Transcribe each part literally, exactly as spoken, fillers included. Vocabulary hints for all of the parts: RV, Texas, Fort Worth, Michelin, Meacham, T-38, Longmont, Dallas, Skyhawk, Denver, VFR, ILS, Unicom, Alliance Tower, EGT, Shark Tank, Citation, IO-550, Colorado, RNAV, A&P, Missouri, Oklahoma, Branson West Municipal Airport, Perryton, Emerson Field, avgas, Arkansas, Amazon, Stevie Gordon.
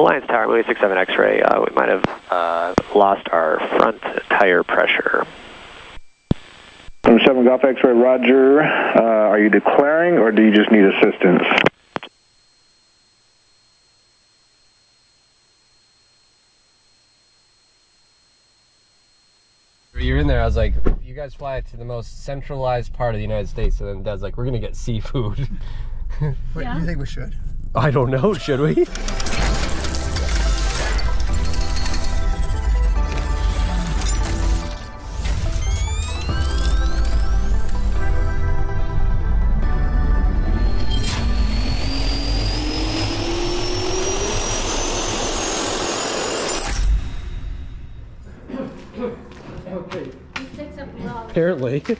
Alliance Tower, Louis six seven X-ray, uh, we might have uh, lost our front tire pressure. seven Golf X-ray, roger. Uh, are you declaring or do you just need assistance? You're in there, I was like, you guys fly to the most centralized part of the United States, and then Dad's like, we're gonna get seafood. Wait, yeah. You think we should? I don't know, should we? Apparently. Yeah.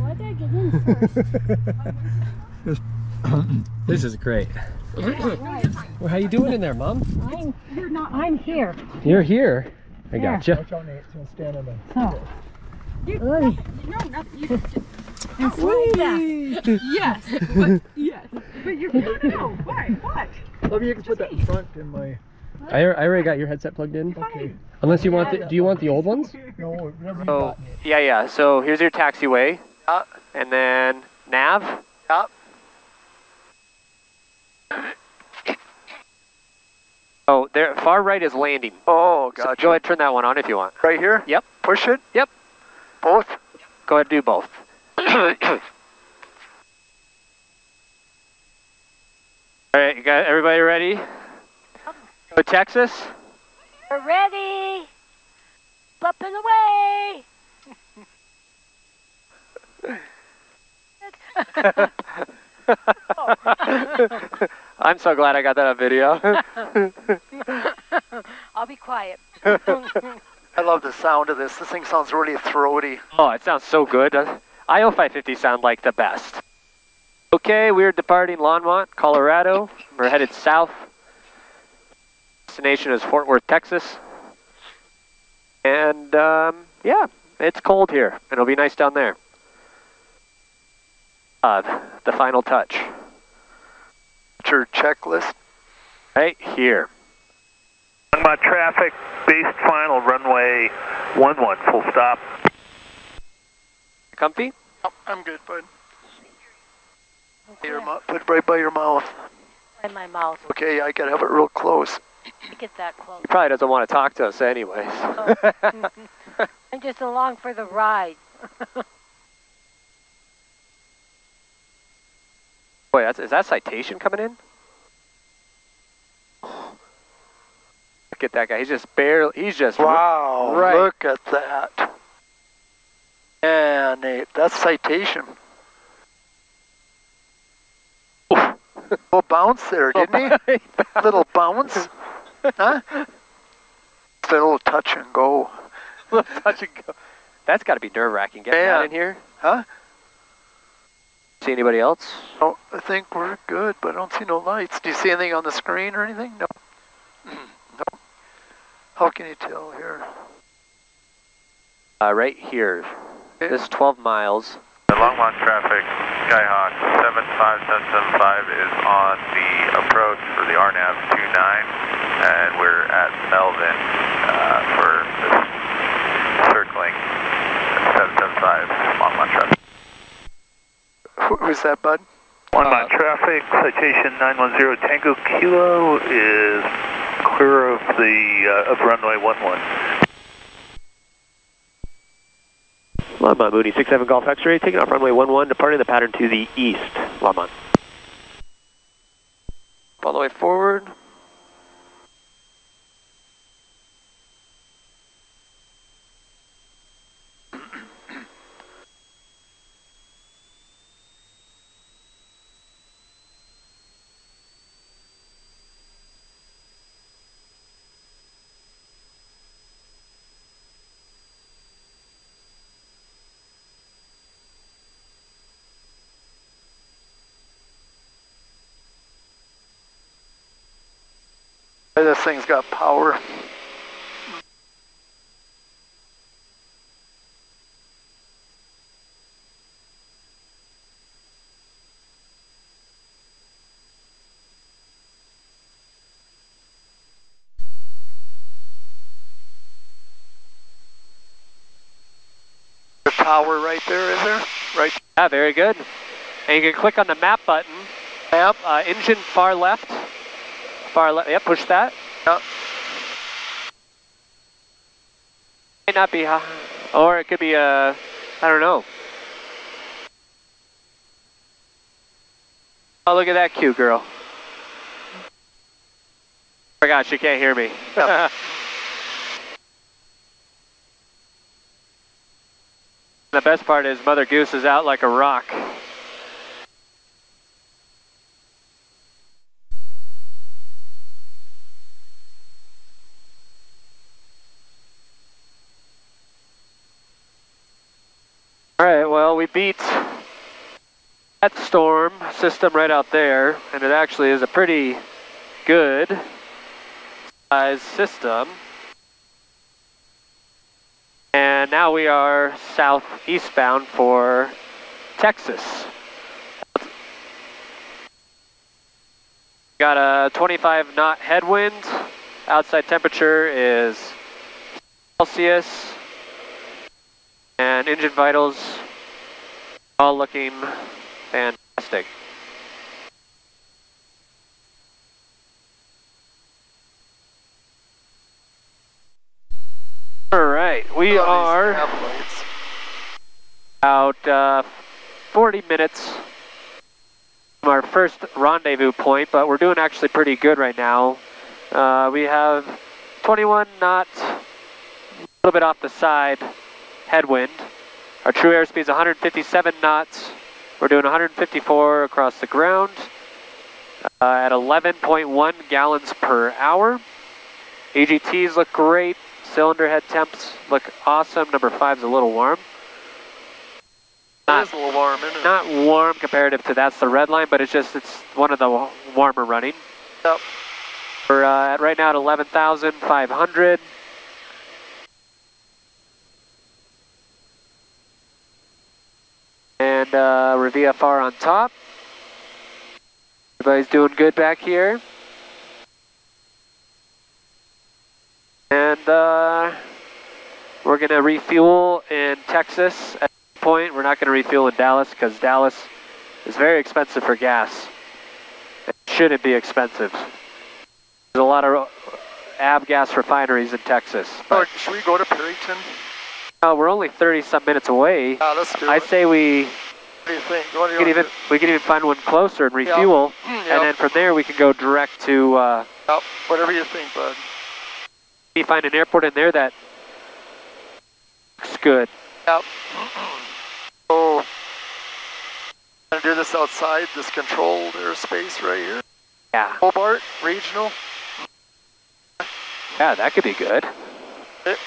Why did I get in first? This is great. Well, how you doing in there, Mom? I'm, you're not, I'm here. You're here? I yeah. Gotcha. Oh. You know nothing. You just... Yes. But, yes. But you're... No, no. Why? What? Maybe you can put that in front in my... I, I already got your headset plugged in. Okay. Unless you want the... Do you want the old ones? No, never oh, Yeah, yeah. So here's your taxiway. Up. And then nav. Up. Oh, there. Far right is landing. Oh, gotcha. So go ahead, turn that one on if you want. Right here? Yep. Push it? Yep. Both? Yep. Go ahead, do both. All right, you got everybody ready? Go Texas? We're ready! Bumping away! I'm so glad I got that on video. I'll be quiet. I love the sound of this. This thing sounds really throaty. Oh, it sounds so good. I O five fifty sound like the best. Okay, we're departing Longmont, Colorado. We're headed south. Destination is Fort Worth, Texas. And um, yeah, it's cold here. It'll be nice down there. Uh, the final touch. Your checklist. Right here. Longmont traffic, based final runway one one, full stop. Comfy? Oh, I'm good, bud. Your put it right by your mouth. By my mouth. Okay, I can have it real close. I get that close. He probably doesn't want to talk to us anyways. Oh. I'm just along for the ride. Boy, that's, is that Citation coming in? Look at that guy. He's just barely, he's just... Wow, right. Look at that. Yeah, Nate, that's Citation. Little bounce there, didn't he? Little bounce, huh? It's a little touch and go. Little touch and go. That's got to be nerve-wracking. Getting Man. That in here, huh? See anybody else? No, I think we're good, but I don't see no lights. Do you see anything on the screen or anything? No. No. How can you tell here? Uh, right here. Okay. This is twelve miles. The Longmont traffic, Skyhawk seven five seven seven five is on the approach for the R NAV two nine, and we're at Melvin uh, for circling seven seven five Longmont traffic. Who's that, bud? Longmont uh, traffic, Citation nine one zero Tango Kilo is clear of the uh, of runway one one. Longmont, Moody, six seven Golf X-ray, taking off runway one one, departing the pattern to the east, Longmont. All the way forward. This thing's got power. tower right there, is there? Right. Yeah, very good. And you can click on the map button. Map, uh, engine far left. Far left, yeah, push that. Yep. It might not be, or it could be, uh, I don't know. Oh, look at that cute girl. Oh my gosh, she can't hear me. No. The best part is Mother Goose is out like a rock. All right, well, we beat that storm system right out there, and it actually is a pretty good size system. And now we are southeastbound for Texas. Got a twenty-five knot headwind. Outside temperature is Celsius. And engine vitals all looking fantastic. We are about uh, forty minutes from our first rendezvous point, but we're doing actually pretty good right now. Uh, we have twenty-one knots, a little bit off the side, headwind. Our true airspeed is one hundred fifty-seven knots. We're doing one hundred fifty-four across the ground uh, at eleven point one gallons per hour. E G Ts look great. Cylinder head temps look awesome. Number five's a little warm. Not, it is a little warm, isn't it? Not warm comparative to that's the red line, but it's just it's one of the warmer running. Yep. We're uh, at right now at eleven thousand five hundred. And uh, we're V F R on top. Everybody's doing good back here. And uh, we're going to refuel in Texas at this point. We're not going to refuel in Dallas because Dallas is very expensive for gas. It shouldn't be expensive. There's a lot of avgas refineries in Texas. Or should we go to Perryton? Uh, we're only thirty some minutes away. Uh, let's do I it. say we, what do you think? What do you we, can even, we can even find one closer and refuel. Yep. And yep. then from there we can go direct to... Uh, yep. Whatever you think, bud. You find an airport in there that looks good. Yep. So, I'm going to do this outside, this controlled airspace right here. Yeah. Hobart, regional. Yeah, that could be good. It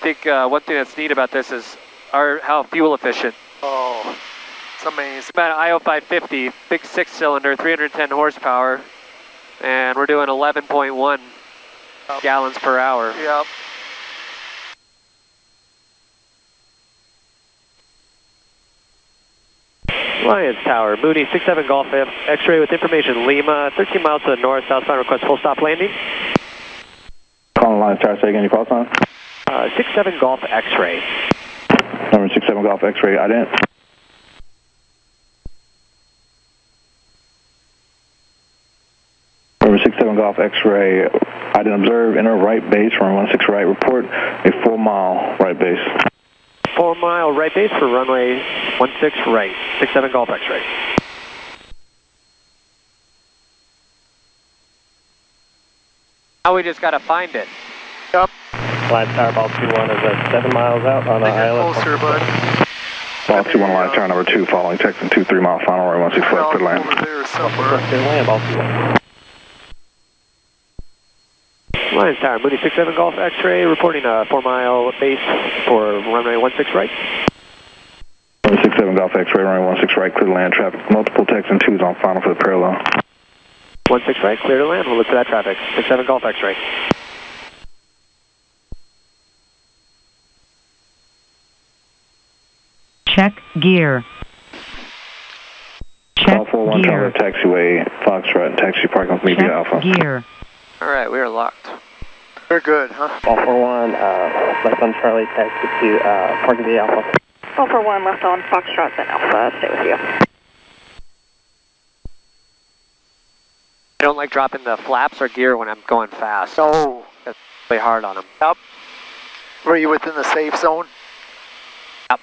I think uh, one thing that's neat about this is our, how fuel efficient. Oh, it's amazing. About an I O five fifty, big six cylinder, three hundred ten horsepower, and we're doing eleven point one yep. gallons per hour. Yep. Alliance Tower, Moody, six seven Golf F, X-ray with information, Lima, thirteen miles to the north, southbound request full stop landing. Calling Alliance Tower, say again, you false on? Uh, six seven Golf X-ray. Number six seven Golf X-ray, I didn't. Number six seven Golf X-ray, I didn't observe inner right base, runway one six right, report a four mile right base. Four mile right base for runway one six right, six seven Golf X-ray. Now we just gotta find it. Yep. Alliance Tower, Ball two one is at seven miles out on the island. Closer, bud. Ball two one, Alliance Tower number two, following Texan two three mile, final runway one six left, good land. Alliance Tower, Moody six seven Golf X-ray, reporting a four mile base for runway one six right. six seven Golf X-ray, runway one six right, clear land, traffic, multiple Texan twos on final for the parallel. one six right, clear to land. We'll look for that traffic. six seven Golf X-ray. Check gear. Check Call gear. Taxiway, Foxtrot, taxi parking with me via Alpha. Gear. All right, we are locked. We're good, huh? All four one, uh, left on Charlie, taxi to uh, parking via Alpha. all four one, left on Foxtrot, then Alpha. Stay with you. I don't like dropping the flaps or gear when I'm going fast. Oh, that's really hard on them. Yep. Were you within the safe zone? All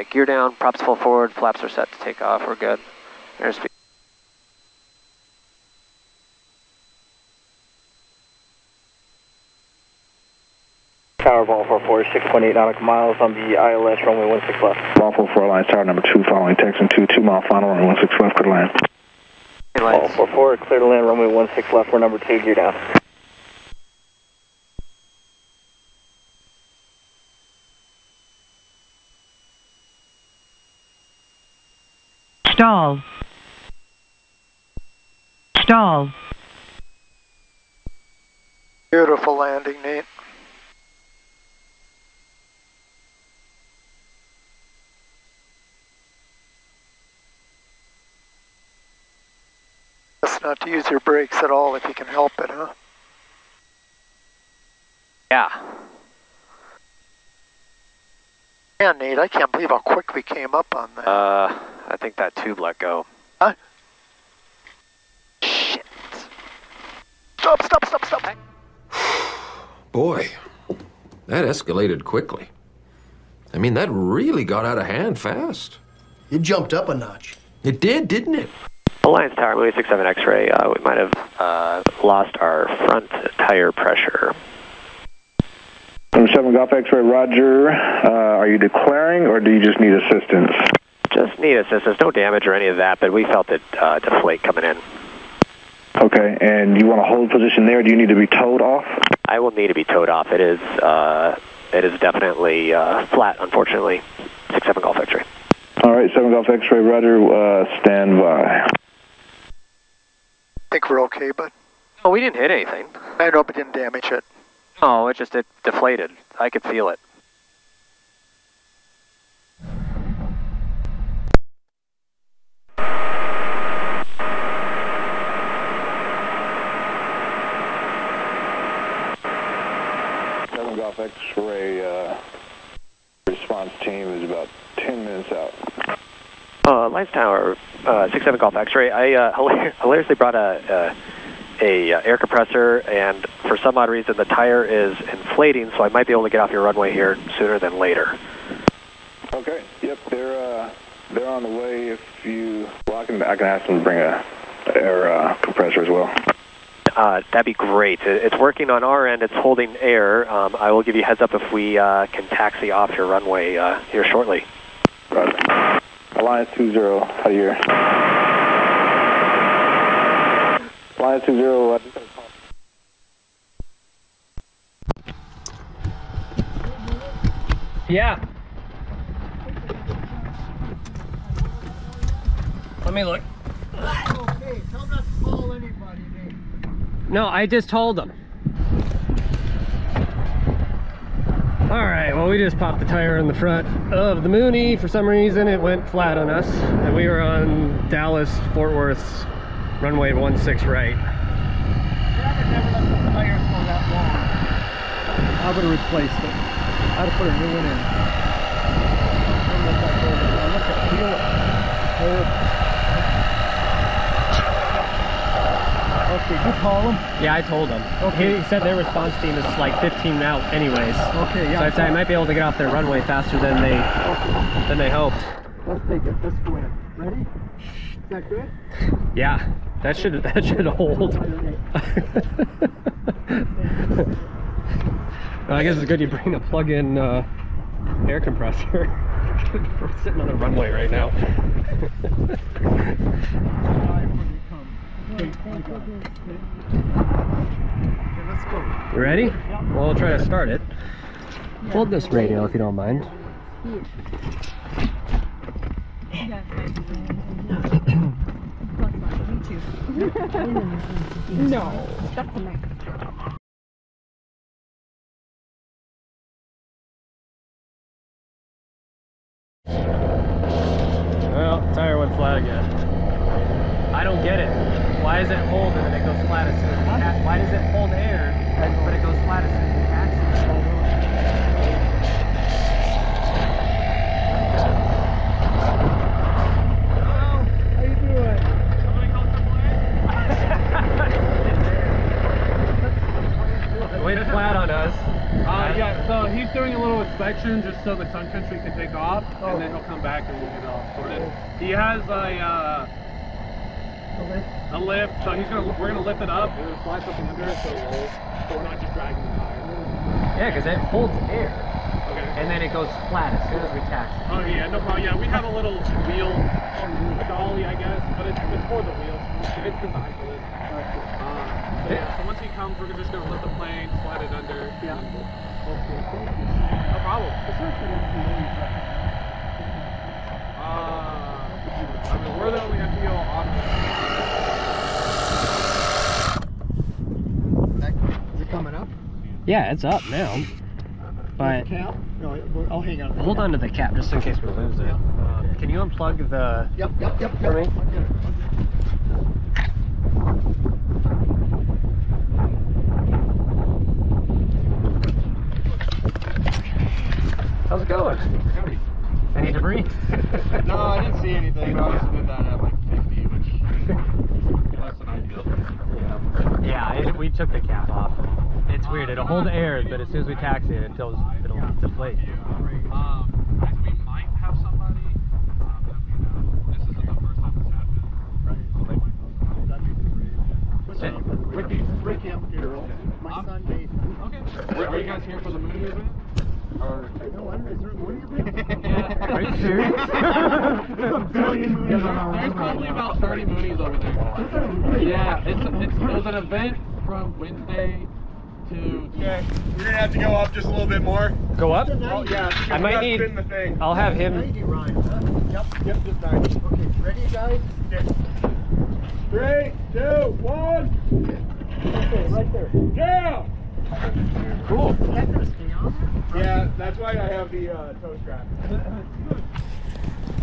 right, gear down, props full forward, flaps are set to take off, we're good. Airspeed. Tower, one four four, six point eight nautical miles on the I L S, runway sixteen left. one four four, Alliance Tower, number two, following Texan two, two mile final, runway sixteen left, clear to land. one four four, clear to land, runway sixteen left, we're number two, gear down. Stall. Stall. Beautiful landing, Nate. Best not to use your brakes at all if you can help it, huh? Yeah. Man, Nate, I can't believe how quick we came up on that. Uh. I think that tube let go. Huh? Shit. Stop, stop, stop, stop. Boy, that escalated quickly. I mean, that really got out of hand fast. It jumped up a notch. It did, didn't it? Alliance Tower, runway six seven X-ray. Uh, we might have uh, lost our front tire pressure. seven Golf X-ray, roger. Uh, are you declaring or do you just need assistance? Just need assistance, no damage or any of that, but we felt it uh, deflate coming in. Okay, and you want to hold position there? Do you need to be towed off? I will need to be towed off. It is uh, it is definitely uh, flat, unfortunately. six seven Golf X-ray. All right, seven Golf X-ray, rudder, uh, stand by. I think we're okay, bud. No, we didn't hit anything. I hope it didn't damage it. No, it just it deflated. I could feel it. X-ray uh, response team is about ten minutes out. Uh, Lights Tower, uh, six seven Golf X-ray. I uh, hilar hilariously brought a, uh, a uh, air compressor, and for some odd reason the tire is inflating, so I might be able to get off your runway here sooner than later. Okay. Yep. They're uh, they're on the way. If you, well, I can I can ask them to bring a air uh, compressor as well. Uh, that'd be great. It's working on our end. It's holding air. Um, I will give you a heads up if we uh, can taxi off your runway uh, here shortly. Right. Alliance two zero, how are you? Alliance two zero. Uh... Yeah. Let me look. Okay, tell them not to call anybody. No, I just told them. All right, well, we just popped the tire on the front of the Mooney. For some reason, it went flat on us, and we were on Dallas, Fort Worth's runway sixteen right. Never, never let the tires go that long. I would have replaced it. I'd have put a new one in. Look at the feel. Did you call him? Yeah, I told him. Okay. He said their response team is like fifteen out anyways. Okay, yeah. So I'd say I might be able to get off their runway faster than they okay. than they hoped. Let's take it. Let's go in. Ready? Is that good? Yeah. That should that should hold. Well, I guess it's good you bring a plug-in uh, air compressor. We're sitting on the runway right now. Okay, let's go. You ready? Yep. Well, we'll try to start it. Yeah. Hold this radio if you don't mind. Yeah. No, that's the next. Well, tire went flat again. I don't get it. Why does it hold and then it goes flat as soon as the catch? Why does it hold air but it goes flat as soon as the catch? Flat on us. Uh, yeah, so he's doing a little inspection just so the Sun Country can take off, oh. and then he'll come back and we'll get it all sorted. He has a uh, a lift. A lift, so he's gonna we're gonna lift it up and then slide something under it so we're not just dragging the tire. Yeah, because it holds air, okay, and then it goes flat as soon as we tax it. Oh yeah, no problem. Yeah, we have a little wheel dolly, I guess, but it's, it's for the wheels. It's designed for this. So, yeah, so once he comes, we're just going to let the plane slide it under. Yeah. No problem. Uh, I mean, we're the only F P O option. Is it coming up? Yeah, it's up now. But cap? No, I'll hang on. Hold on to the cap just in case we lose it. Yeah. Uh, can you unplug the... Yep, yep, yep. For yep. me? How's it going? Any debris? No, I didn't see anything, but I was with that at like fifty, which is less than ideal. Yeah, yeah it, we took the cap off. It's weird, it'll hold air, but as soon as we taxi it, it'll, it'll deflate. Um, as we might have somebody um, that we know, this isn't the first time this happened. Right. That'd be great. Ricky, I'm here. My son, Dave. Okay. Are you guys here for the movie event? Or, no, I don't know, is there a movie event? Yeah. Are you serious? There's, billion movies there's probably about thirty movies over there. Yeah, it's, it's, it was an event from Wednesday to... Okay, we're gonna have to go up just a little bit more. Go up? Oh, yeah, I might need... The thing. I'll have him... ninety, Ryan, huh? Yep, yep, just ninety. Okay, ready guys? Yes. Three, two, one! Right there, right there. Yeah! Cool. Yeah, that's why I have the uh, toe strap. So I'm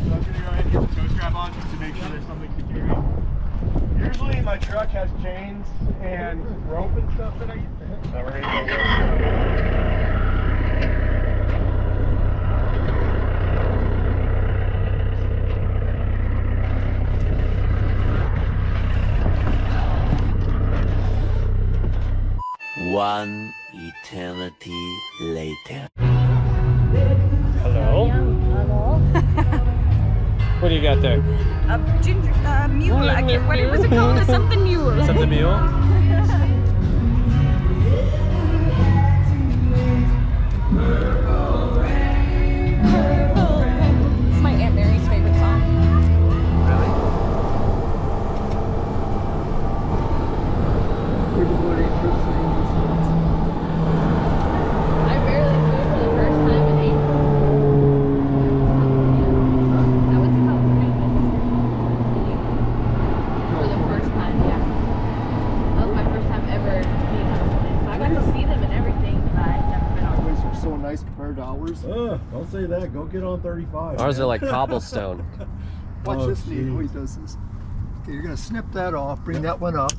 going to go ahead and get the toe strap on just to make sure there's something secure. Usually my truck has chains and rope and stuff that I use. So we're going to go. One. Eternity later. Hello. Hello. What do you got there? A ginger uh, mule. I get, what was it called? A something mule. Something mule. It's my Aunt Mary's favorite song. Really? Uh, don't say that. Go get on thirty-five. Ours are like cobblestone. Watch oh, this, Steve. How he does this. Okay, you're gonna snip that off. Bring yep. that one up.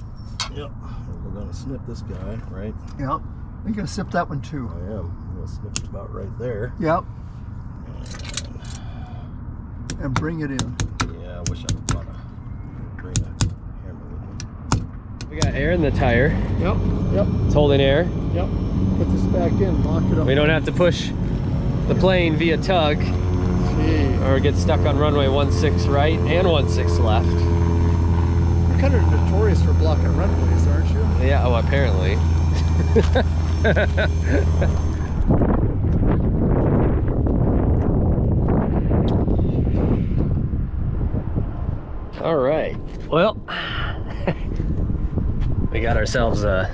Yep. And we're gonna snip this guy, right? Yep. You're gonna snip that one too. I am. I'm gonna snip it about right there. Yep. And, and bring it in. Yeah. I wish I would want to bring a hammer with me. We got air in the tire. Yep. Yep. It's holding air. Yep. Put this back in. Lock it up. We don't have to push the plane via tug, Gee. or get stuck on runway one six right and one six left. You're kind of notorious for blocking runways, aren't you? Yeah, oh, apparently. All right, well, we got ourselves a,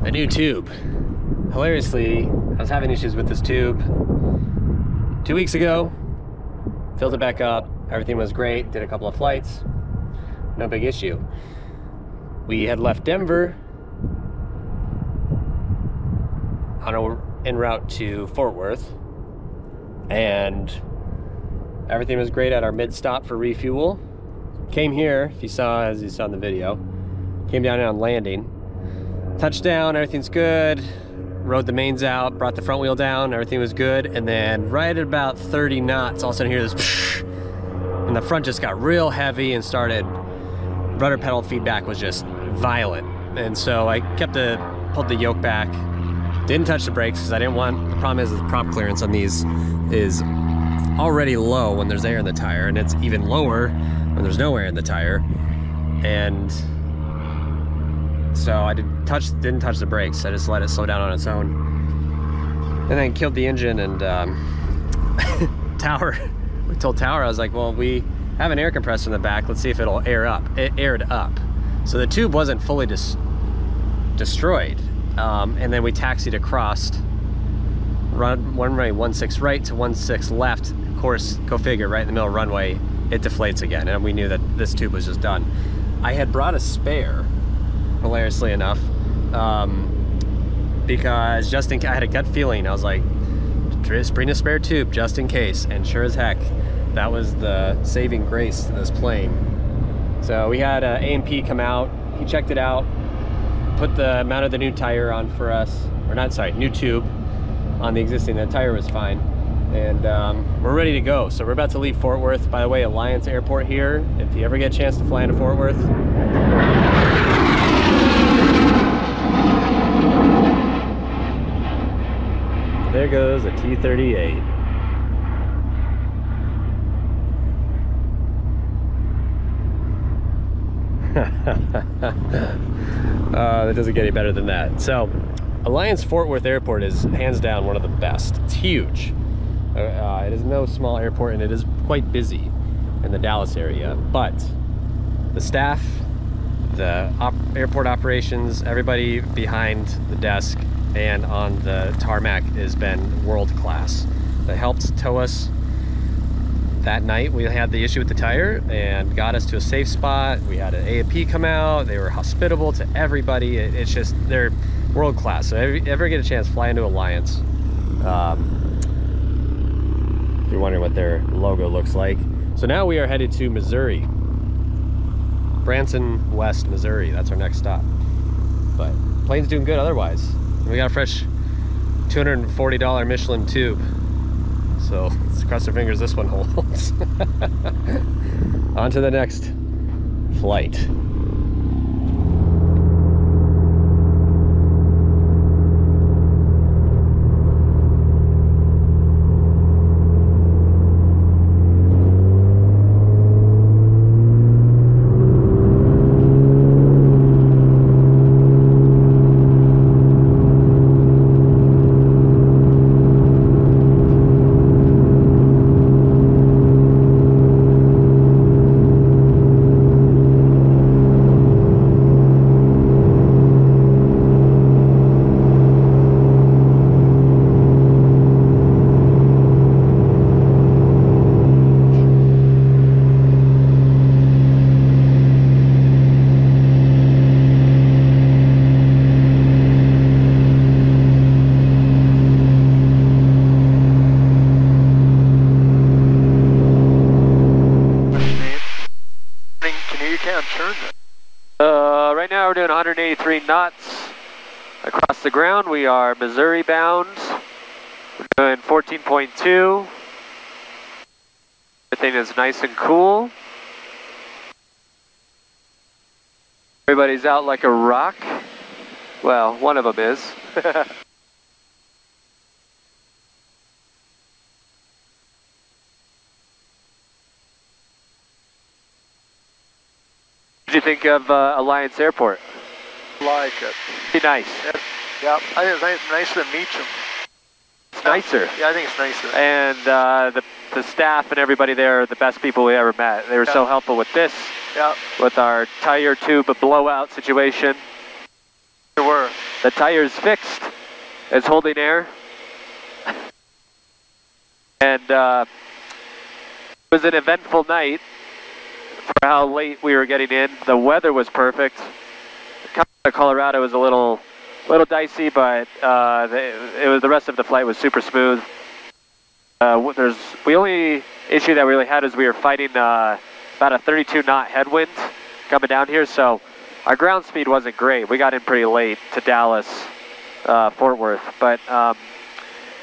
a new tube. Hilariously, I was having issues with this tube two weeks ago, filled it back up, everything was great, did a couple of flights, no big issue. We had left Denver on a, en route to Fort Worth, and everything was great at our mid stop for refuel. Came here, if you saw, as you saw in the video, came down on landing, touchdown, everything's good. Rode the mains out, brought the front wheel down, everything was good. And then right at about thirty knots, all of a sudden I hear this, and the front just got real heavy and started, rudder pedal feedback was just violent. And so I kept the, pulled the yoke back, didn't touch the brakes because I didn't want, the problem is the prop clearance on these is already low when there's air in the tire, and it's even lower when there's no air in the tire. And so I did touch, didn't touch the brakes. I just let it slow down on its own, and then killed the engine. And um, Tower, we told Tower, I was like, well, we have an air compressor in the back. Let's see if it'll air up. It aired up. So the tube wasn't fully dis destroyed. Um, and then we taxied across, run runway one six right to one six left. Of course, go figure, right in the middle of runway, it deflates again. And we knew that this tube was just done. I had brought a spare, hilariously enough, um, because just in case, I had a gut feeling. I was like, bring a spare tube just in case. And sure as heck, that was the saving grace to this plane. So we had uh, A and P come out. He checked it out, put the mount of the new tire on for us, or not, sorry, new tube on the existing. The tire was fine, and um, we're ready to go. So we're about to leave Fort Worth. By the way, Alliance Airport here. If you ever get a chance to fly into Fort Worth. There goes a T thirty-eight. uh, that doesn't get any better than that. So, Alliance Fort Worth Airport is hands down one of the best. It's huge. Uh, it is no small airport, and it is quite busy in the Dallas area. But the staff, the op airport operations, everybody behind the desk and on the tarmac has been world class. They helped tow us that night. We had the issue with the tire and got us to a safe spot. We had an A and P come out. They were hospitable to everybody. It, it's just, they're world class. So if you ever get a chance, fly into Alliance. Um, if you're wondering what their logo looks like. So now we are headed to Missouri. Branson West, Missouri. That's our next stop. But plane's doing good otherwise. We got a fresh two hundred forty dollar Michelin tube. So let's cross our fingers this one holds. On to the next flight. one hundred eighty-three knots across the ground. We are Missouri bound. We're doing fourteen point two. Everything is nice and cool. Everybody's out like a rock. Well, one of them is. What do you think of uh, Alliance Airport? Like it. Pretty nice. It, yeah, I think it's nicer than Meacham. It's nicer. Yeah, I think it's nicer. And uh, the, the staff and everybody there are the best people we ever met. They were yeah. so helpful with this, yeah. with our tire tube blowout situation. There were. The tire's fixed. It's holding air. and uh, it was an eventful night. for how late we were getting in. The weather was perfect. Colorado was a little little dicey, but uh, the, it was, the rest of the flight was super smooth. Uh, there's we only issue that we really had is we were fighting uh, about a thirty-two knot headwind coming down here, so our ground speed wasn't great. We got in pretty late to Dallas, uh, Fort Worth, but um,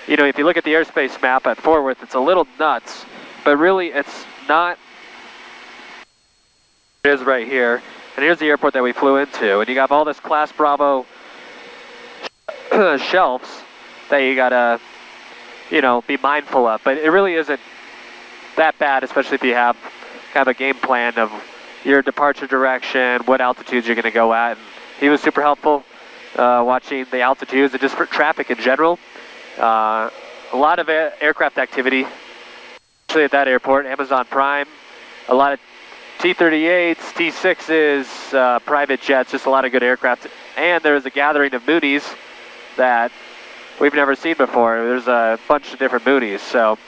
you know, if you look at the airspace map at Fort Worth, it's a little nuts, but really it's not. It is right here, and here's the airport that we flew into, and you got all this Class Bravo shelves that you gotta, you know, be mindful of, but it really isn't that bad, especially if you have kind of a game plan of your departure direction, what altitudes you're going to go at. And he was super helpful uh, watching the altitudes and just for traffic in general. Uh, a lot of air aircraft activity, especially at that airport, Amazon Prime, a lot of T thirty-eights, T sixes, uh, private jets, just a lot of good aircraft. And there was a gathering of Moonies that we've never seen before. There's a bunch of different Moonies. So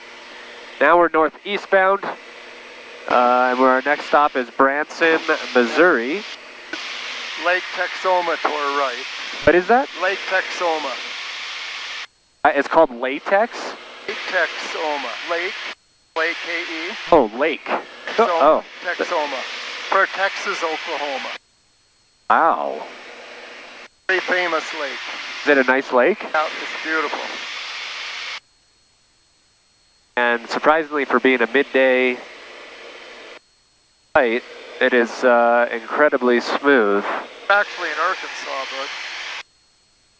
now we're northeastbound. Uh, and where our next stop is Branson, Missouri. Lake Texoma to our right. What is that? Lake Texoma. Uh, it's called latex? Lake Texoma. Lake. Lake K E. Oh, Lake. Texoma. Oh. Texoma. For Texas, Oklahoma. Wow. Very famous lake. Is it a nice lake? Yeah, it's beautiful. And surprisingly, for being a midday flight, it is uh, incredibly smooth. Actually in Arkansas, bud.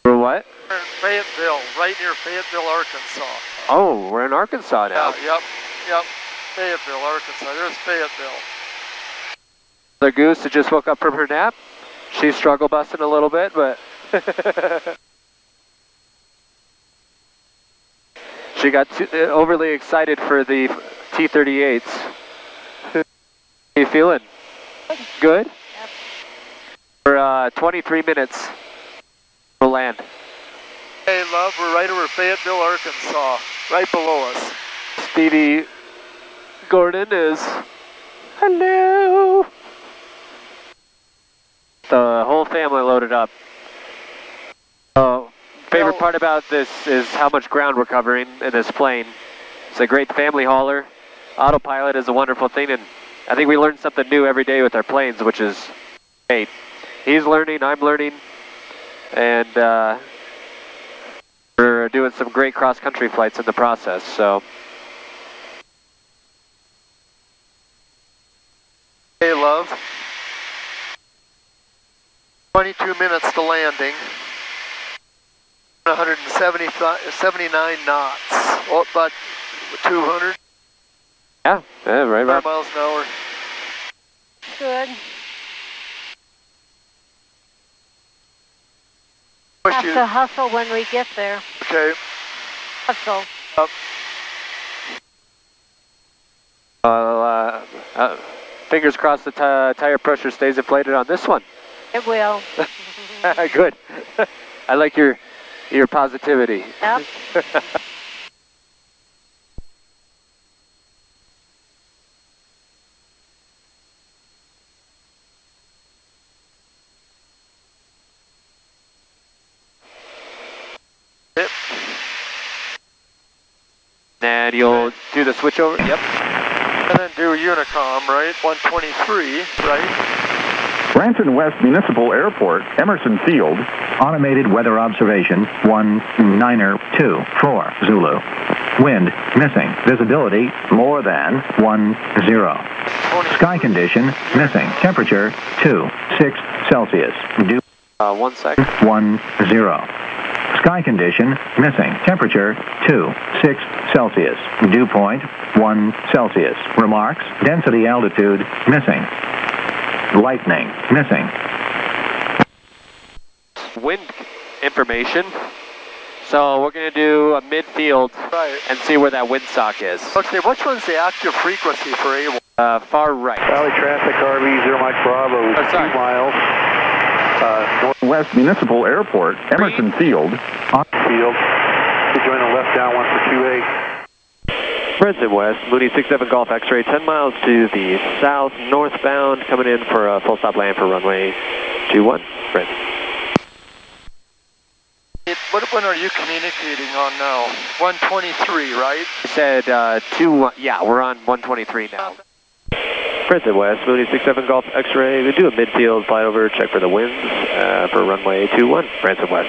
For what? We're in Fayetteville, right near Fayetteville, Arkansas. Oh, we're in Arkansas now. Yeah, yep, yep. Fayetteville, Arkansas. There's Fayetteville. The goose that just woke up from her nap. She's struggle busting a little bit, but she got too, uh, overly excited for the T thirty-eights. How you feeling? Good? Yep. We're uh, twenty-three minutes we'll land. Hey love, we're right over Fayetteville, Arkansas, right below us. Stevie Gordon is, hello. The whole family loaded up. Oh, favorite part about this is how much ground we're covering in this plane. It's a great family hauler. Autopilot is a wonderful thing, and I think we learn something new every day with our planes, which is great. He's learning, I'm learning, and uh, we're doing some great cross-country flights in the process, so. Hey, love. twenty-two minutes to landing. one hundred seventy, seventy-nine knots. Oh, about two hundred. Yeah, yeah, right, right. Five miles an hour. Good. We have to hustle when we get there. Okay. Hustle. Up. Uh, uh, uh, fingers crossed the tire pressure stays inflated on this one. It will. Good. I like your your positivity. Yep. And you'll do the switchover? Yep. And then do Unicom, right? one twenty-three, right? Branson West Municipal Airport, Emerson Field. Automated weather observation, one niner two four, Zulu. Wind, missing. Visibility, more than one zero. Sky condition, missing. Temperature, two six Celsius. Dew. Uh, one second. one zero. Sky condition, missing. Temperature, two six Celsius. Dew point, one Celsius. Remarks, density altitude, missing. Lightning, missing. Wind information. So we're going to do a midfield right, and see where that windsock is. Okay, which one's the active frequency for A one? Uh, far right. Valley traffic, R V, zero Mike Bravo, oh, sorry. two miles. Uh, Northwest Municipal Airport, Emerson Field. Field. You join the left down one for two A. Branson West, Moody six seven Golf X-ray, ten miles to the south, northbound, coming in for a full stop land for runway two one, Branson. What one are you communicating on now? one twenty-three, right? I said uh, two one, yeah, we're on one twenty-three now. Branson West, Moody six seven Golf X-ray, we do a midfield flyover, check for the winds uh, for runway two one, Branson West.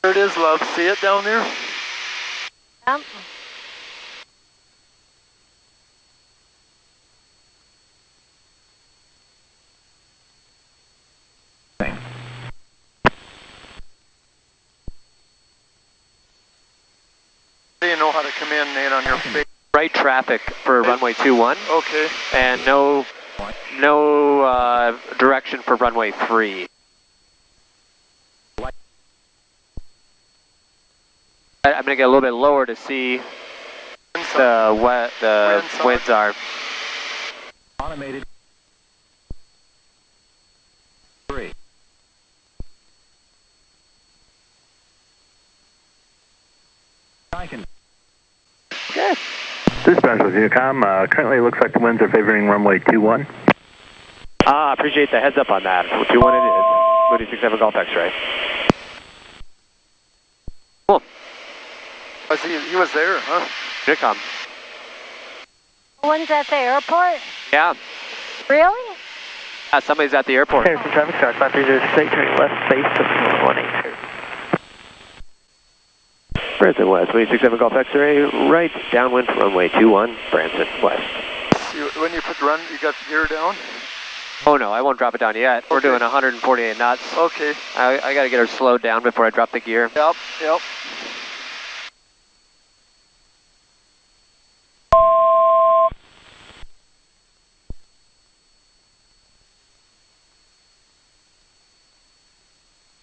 There it is, love. See it down there? Um. You know how to come in, Nate, on your face. Right traffic for hey. Runway two one. Okay. And no, no uh, direction for runway three. I'm going to get a little bit lower to see the what the wind winds are. Automated. Three. I can. Yes. Dispatch with U COM. Uh, currently, it looks like the winds are favoring runway two one. Ah, appreciate the heads up on that. Well, two one it is. Moody six seven Golf X-ray. Cool. I see he was there, huh? U COM. One's at the airport? Yeah. Really? Yeah, somebody's at the airport. Here's the traffic start, five three zero six, left base of one eight two. Branson West, twenty-six seven Golf X-ray, right downwind from runway two one, Branson West. You, when you put run, you got gear down? Oh no, I won't drop it down yet. Okay. We're doing one forty-eight knots. Okay. I, I gotta get her slowed down before I drop the gear. Yep, yep.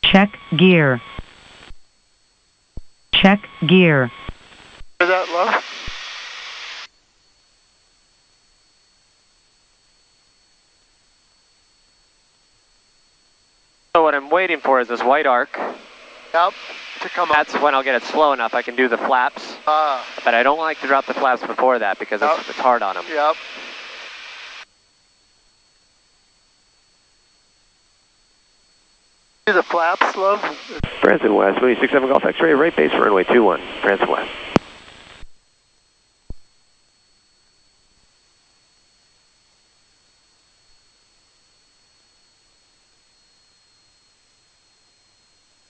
Check gear. Check gear. Is that low? So what I'm waiting for is this white arc. Yep. To come up. That's when I'll get it slow enough. I can do the flaps. Uh, but I don't like to drop the flaps before that because yep. it's, it's hard on them. Yep. Do the flaps, love? Branson West, twenty-six seven Golf X-ray, right base for runway two one. Branson West.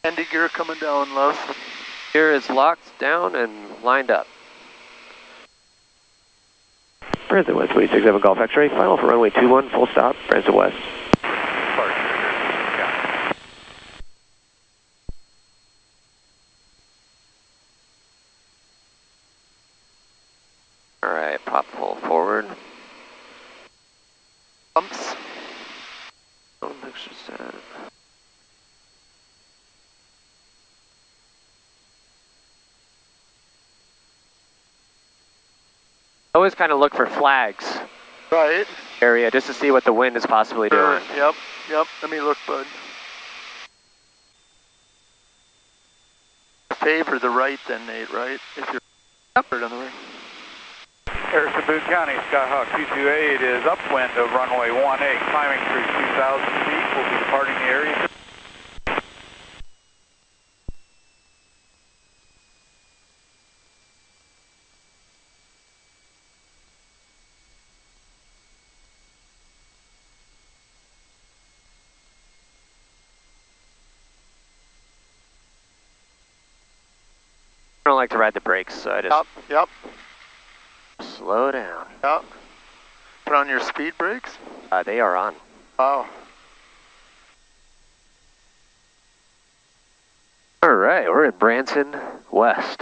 Handy gear coming down, love. Gear is locked down and lined up. Branson West, twenty-six seven Golf X-ray, final for runway two one, full stop, Branson West. All right, pop hole forward. Bumps. I don't think she's set. Always kind of look for flags. Right. Area, just to see what the wind is possibly doing. Yep, yep. Let me look, bud. Favor the right then, Nate, right? If you're up or down the right. Harrison Boone County, Skyhawk two two eight is upwind of runway one eight, climbing through two thousand feet. We'll be departing the area. I don't like to ride the brakes, so I just... Yep, yep. Slow down. Yep. Put on your speed brakes? Uh, they are on. Oh. All right, we're at Branson West.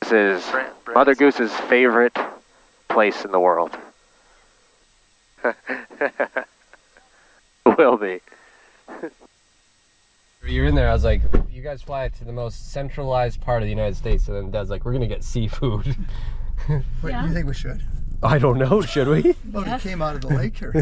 This is Br Branson. Mother Goose's favorite place in the world. Will be. You're in there, I was like, you guys fly to the most centralized part of the United States, and then Dad's like, we're going to get seafood. Wait, yeah. You think we should? I don't know, should we? Well, it came out of the lake here.